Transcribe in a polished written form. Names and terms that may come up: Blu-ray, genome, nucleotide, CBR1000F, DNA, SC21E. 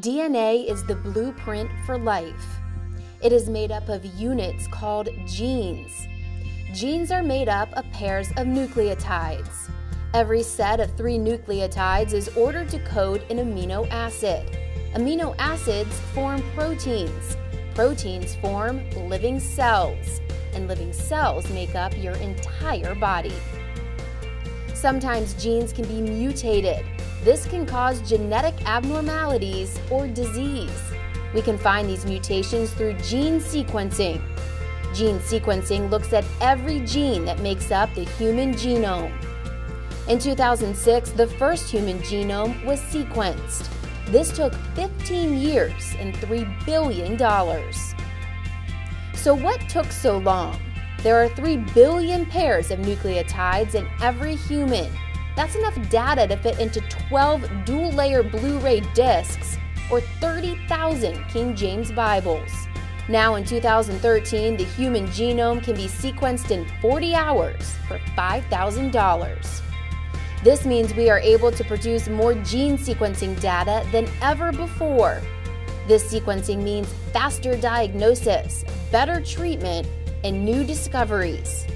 DNA is the blueprint for life. It is made up of units called genes. Genes are made up of pairs of nucleotides. Every set of 3 nucleotides is ordered to code an amino acid. Amino acids form proteins. Proteins form living cells, and living cells make up your entire body. Sometimes genes can be mutated. This can cause genetic abnormalities or disease. We can find these mutations through gene sequencing. Gene sequencing looks at every gene that makes up the human genome. In 2006, the first human genome was sequenced. This took 15 years and $3 billion. So what took so long? There are 3 billion pairs of nucleotides in every human. That's enough data to fit into 12 dual-layer Blu-ray discs or 30,000 King James Bibles. Now in 2013, the human genome can be sequenced in 40 hours for $5,000. This means we are able to produce more gene sequencing data than ever before. This sequencing means faster diagnosis, better treatment, and new discoveries.